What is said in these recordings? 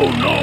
Oh no!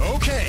Okay.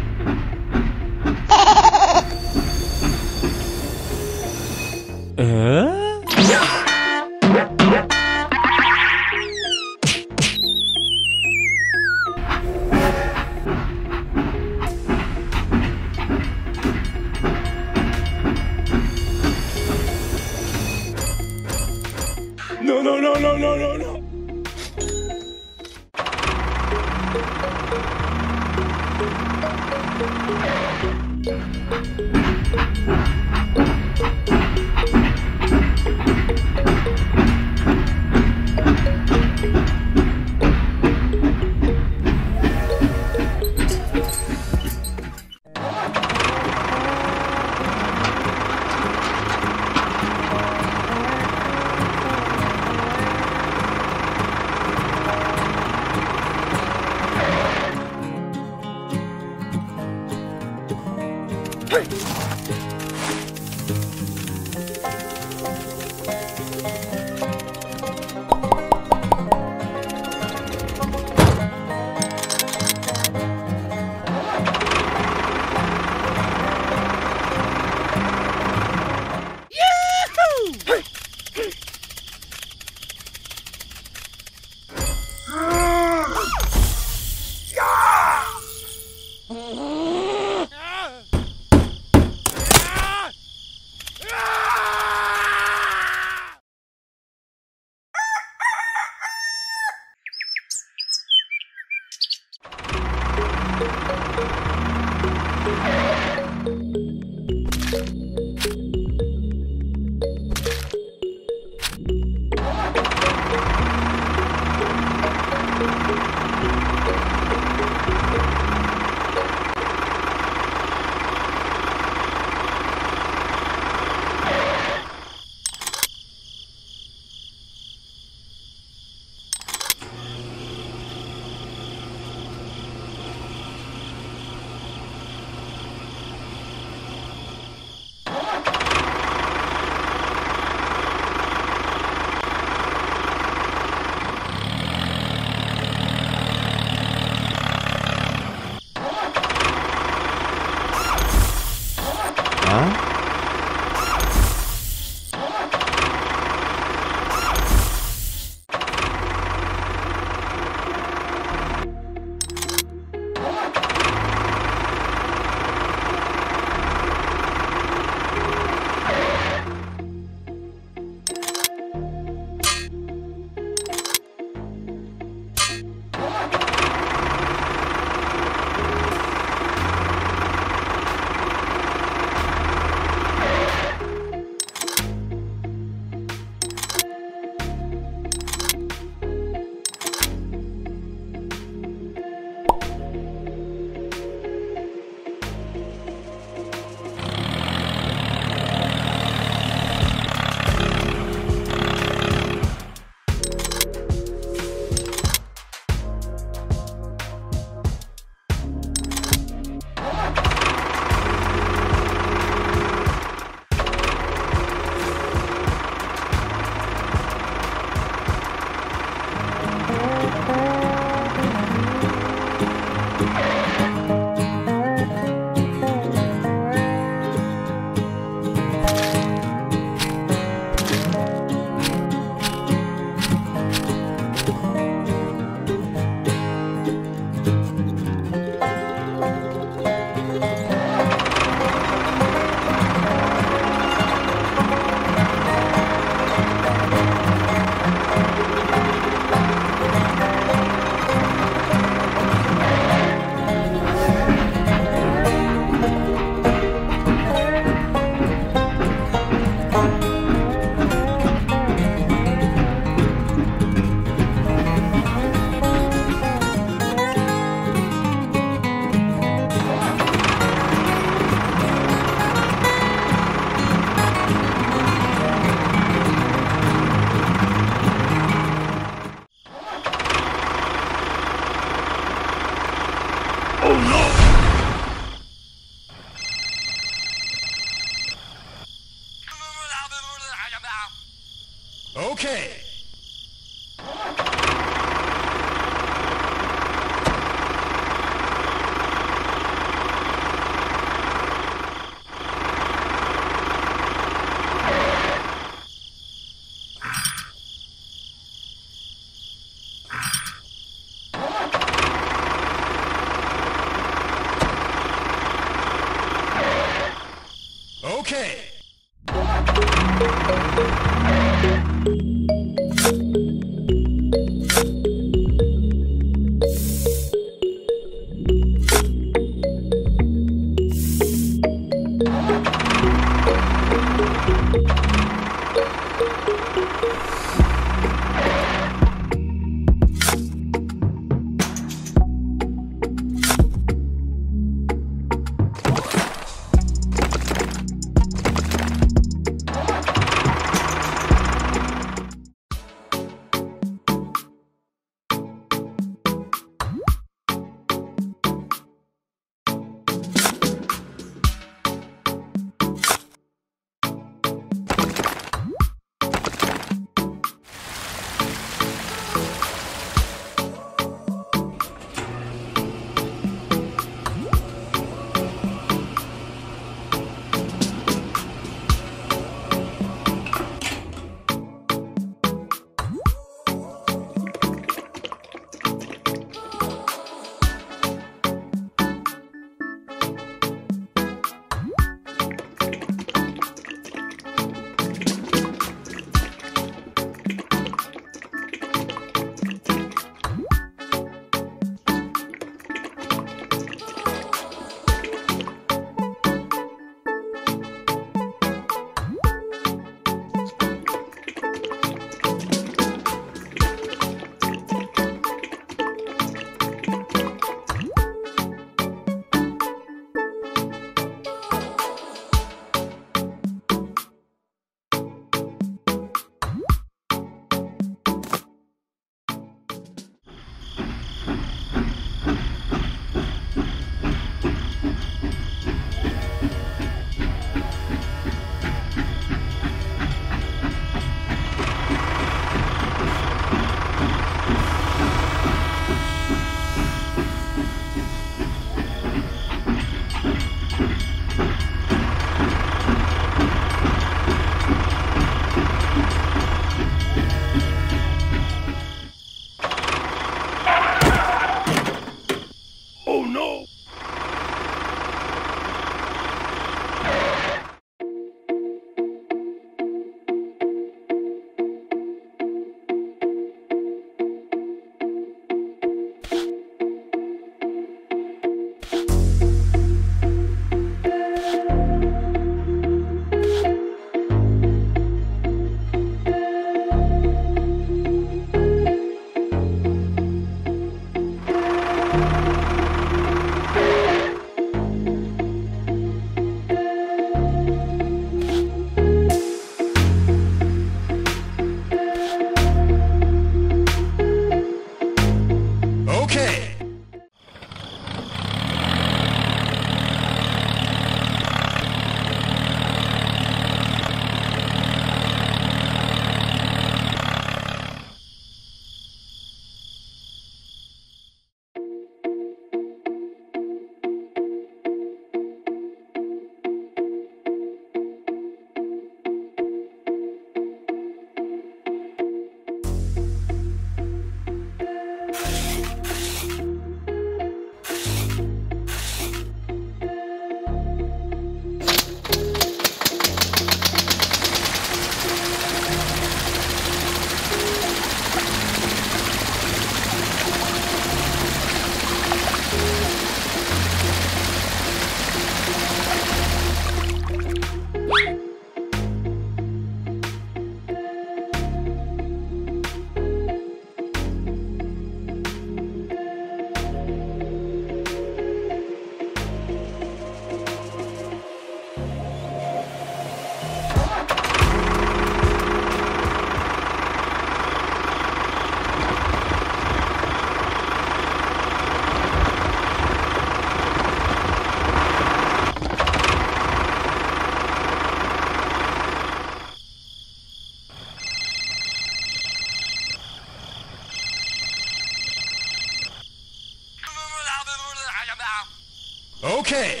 Okay.